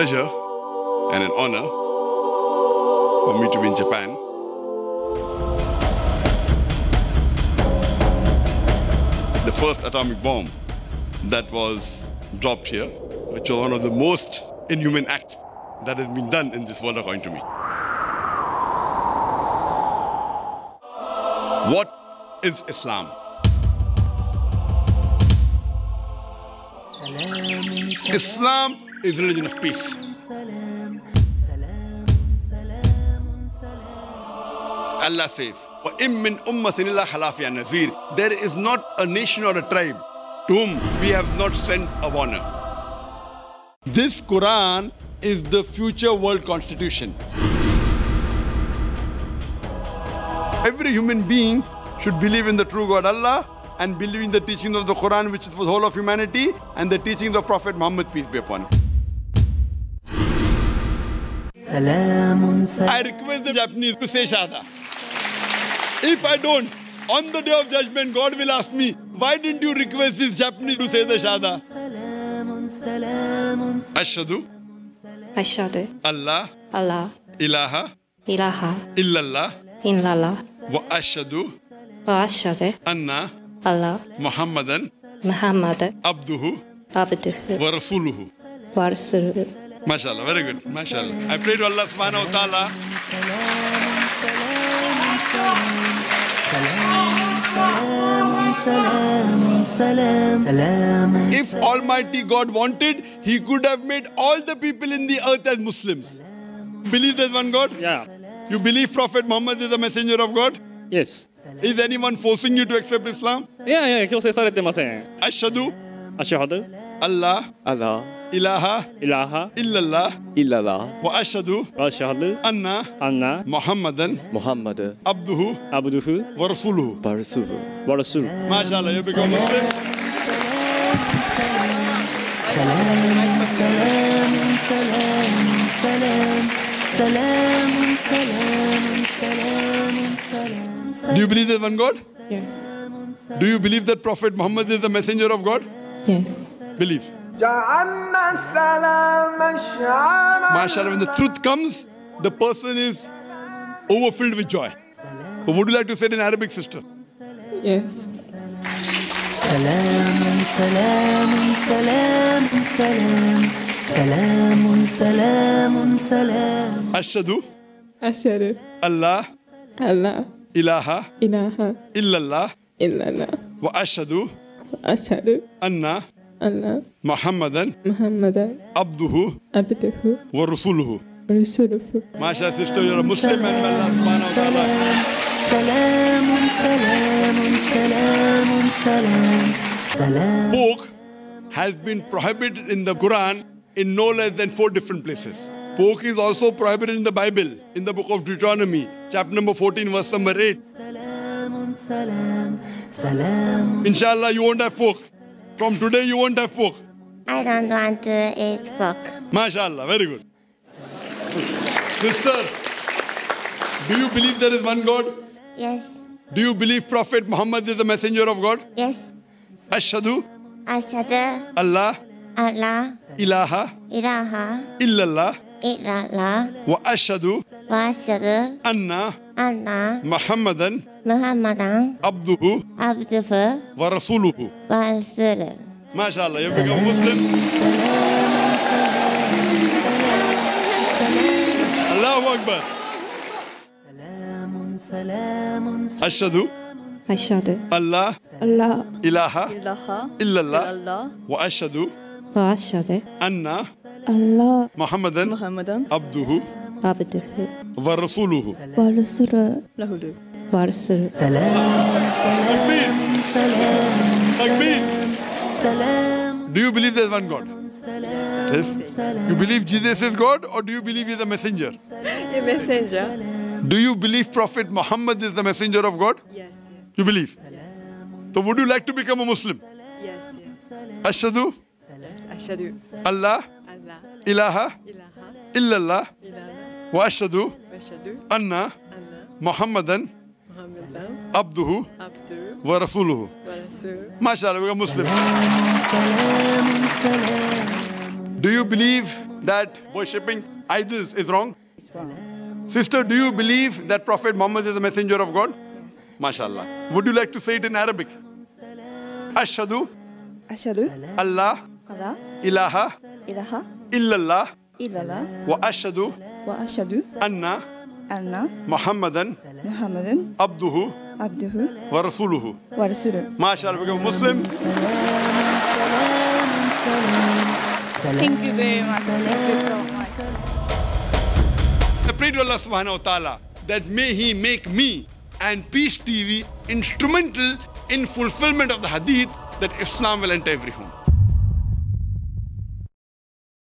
pleasure and an honor for me to be in Japan. The first atomic bomb that was dropped here, which was one of the most inhuman acts that has been done in this world, according to me. What is Islam? Islam is a religion of peace. Allah says, there is not a nation or a tribe to whom we have not sent a warner. This Quran is the future world constitution. Every human being should believe in the true God Allah and believe in the teachings of the Quran, which is for the whole of humanity, and the teachings of Prophet Muhammad, peace be upon him. I request the Japanese to say Shahada. If I don't, on the day of judgment, God will ask me, why didn't you request this Japanese to say the Shahada? Ashhadu. Ashhadu. Allah. Allah. Ilaha. Ilaha. Illallah. Illallah. Wa ashhadu. Wa ashhadu. Anna. Allah. Muhammadan. Muhammad. Abduhu. Abduhu. Wa rasuluhu. Wa rasuluhu. MashaAllah. Very good. MashaAllah. I pray to Allah subhanahu wa ta'ala. If Almighty God wanted, He could have made all the people in the earth as Muslims. Believe there's one God? Yeah. You believe Prophet Muhammad is a messenger of God? Yes. Is anyone forcing you to accept Islam? Yeah. Ashhadu. Ashhadu. Allah. Allah. Ilaha. Ilaha. Illallah. Illallah. Wa ashhadu. Wa ashhadu. Anna. Anna. Muhammadan. Muhammadan. Abduhu. Abduhu. Wa rasuluhu. Wa rasuluhu. Wa rasuluhu. MashaAllah, you become Muslim. Do you believe there's one God? Yes. Do you believe that Prophet Muhammad is the messenger of God? Yes. Believe. MashaAllah, when the truth comes, the person is overfilled with joy. But would you like to say it in Arabic, sister? Yes. Ashhadu. Ashhadu. Allah. Allah. Ilaha. Ilaha. Illallah. Illallah. Wa ashhadu. Ashhadu. Anna. Allah. Muhammadan. Muhammadan. Abduhu. Abduhu. Wa rasuluhu. Rasuluhu. MashaAllah, sister, you're a Muslim, and Allah subhanahu wa ta'ala. Salamun, salamun, salamun, salamun, salamun. Pork has been prohibited in the Quran in no less than 4 different places. Pork is also prohibited in the Bible, in the book of Deuteronomy, chapter number 14, verse number 8. Inshallah, you won't have pork. From today, you won't have pork. I don't want to eat pork. MashaAllah, very good. Sister, do you believe there is one God? Yes. Do you believe Prophet Muhammad is the messenger of God? Yes. Ashhadu. Ashhadu. Allah. Allah. Ilaha. Ilaha. Illallah. Illallah. Wa ashhadu. Wa ashhadu. Anna. Anna. Muhammadan. Muhammadan. Abduhu. Abduhu. Wa rasuluhu. Wa rasuluhu. MashaAllah, you become Muslim. Allahu Akbar. Ashhadu. Ashhadu. Allah. Allah. Ilaha. Ilaha. Illallah. Wa ashhadu. Wa ashhadu. Anna. Allah. Muhammadan. Muhammadan. Abduhu. Abduhu. Wa rasuluhu. Wa rasuluhu. Salam, salam, salam. Do you believe there's one God? Yes. You believe Jesus is God, or do you believe He's a messenger? A messenger. Do you believe Prophet Muhammad is the messenger of God? Yes. You believe? Yes. So would you like to become a Muslim? Yes. Ashhadu. Ashhadu. Allah. Allah. Ilaha. Ilaha. Illallah. Illallah. Wa ashhadu. Anna. Muhammadan. Abduhu. Abduhu. Wa rasuluhu. MashaAllah, we are Muslim. Do you believe that worshipping idols is wrong? It's wrong. Sister, do you believe that Prophet Muhammad is the messenger of God? Yes. MashaAllah. Would you like to say it in Arabic? Ashhadu. Ashhadu. Allah. Allah. Ilaha. Ilaha. Illallah. Illallah. Wa ashhadu. Wa ashhadu. Anna. Anna. Muhammadan. Muhammadan. Abduhu. Abduhu. Wa rasuluhu. Wa rasuluhu. MashaAllah. Become Muslim. Thank you very much. Thank you so much. I pray to Allah subhanahu wa ta'ala that may He make me and Peace TV instrumental in fulfillment of the hadith that Islam will enter every home.